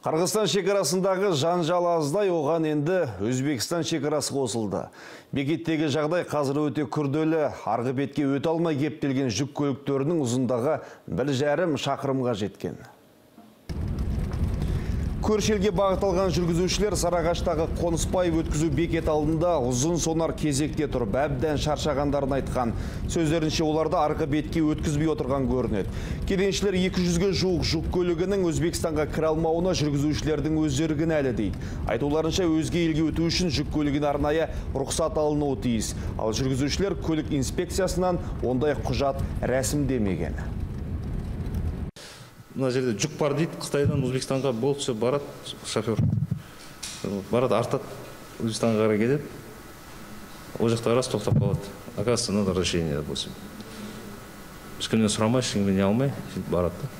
Қырғызстан шекарасындағы жанжал аздай, оған енді Өзбекстан шекарасы қосылды. Бекеттегі жағдай қазір өте күрделі, арғы бетке өте алмай кептелген жүк көліктерінің ұзындығы 1,5 шақырымға жеткен. Көршелге бағытталған жүргізушілер Сарағаштағы Қоныспаев өткізу бекет алдында ұзын сонар кезекте тұр, бәбден шаршағандарын айтқан. Сөздерінше оларды арғы бетке өткізбей отырған көрінеді. Кеденшілер 200-ге жуық жүк көлігінің Өзбекстанға кіре алмауына жүргізушілердің өздері кінәлі дейді. Айтуларынша өзге елге өту үшін жүк көлігіне арнайы рұқсат алынуы тиіс. Ал жүргізушілер көлік инспекциясынан ондай құжат рәсімдемеген. Мына жерде жүк бар дейді, Қытайдан Өзбекстанға болтшы барат шофер. Барат артат, Өзбекстанға қарай кетеді. Ол жақта раз тоқтап қалады. Оказывается, надо разрешение, допустим. Ешкімнен сұрамай, ешкімнен не алмай, барат.